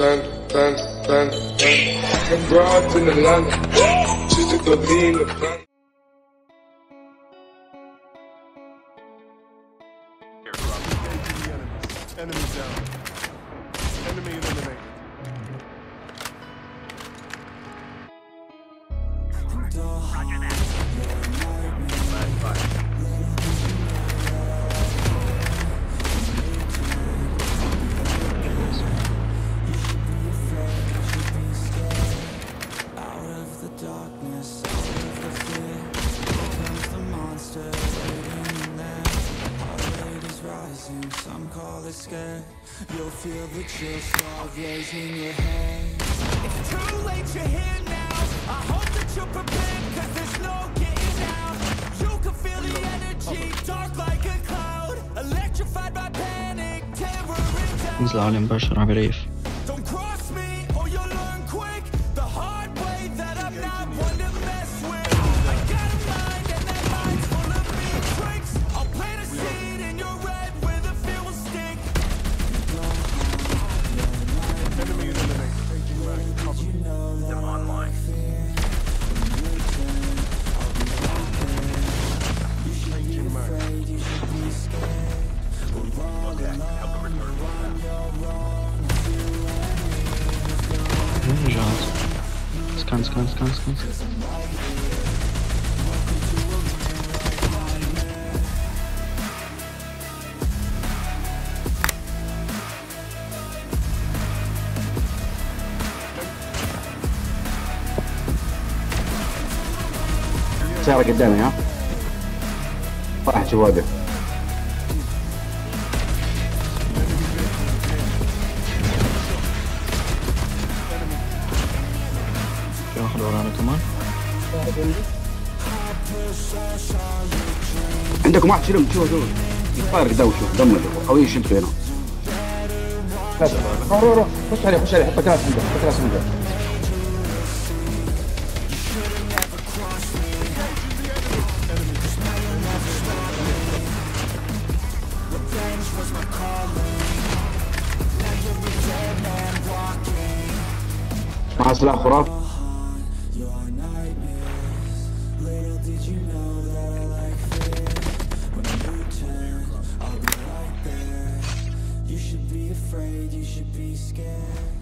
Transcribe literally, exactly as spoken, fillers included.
fan, fan, fan. I'm brought in Atlanta, just to go be in the plan. Enemy down. Enemy eliminated. Roger that. Bye, bye. Some call it scared. You'll feel the chill start raising your hands. It's too late, you're here now. I hope that you're prepared, cause there's no getting out. You can feel the energy, dark like a cloud, electrified by panic, terror and doubt. Who's loud and Bashar Abrif? Don't cross me or you'll learn quick the hard way that I'm not one to mess with. I got a mind and that mind's full of big tricks. I'll plant a seed in your red with a fuel stick. Enemy in the next aging right, cover them online. Aging right. Okay, help them return to that. Ganz, ganz, ganz, ganz. ساعة قدامي ها واحد شو واقف واحد ورانا كمان عندكم واحد شيلهم شوفوا شوفوا يتفاير قدام شوف دمنا قويين شلتوا هنا هذا روح روح خش عليه خش عليه حط كاس عنده حط كاس عنده مع سلاح خرافي you should be afraid, you should be scared.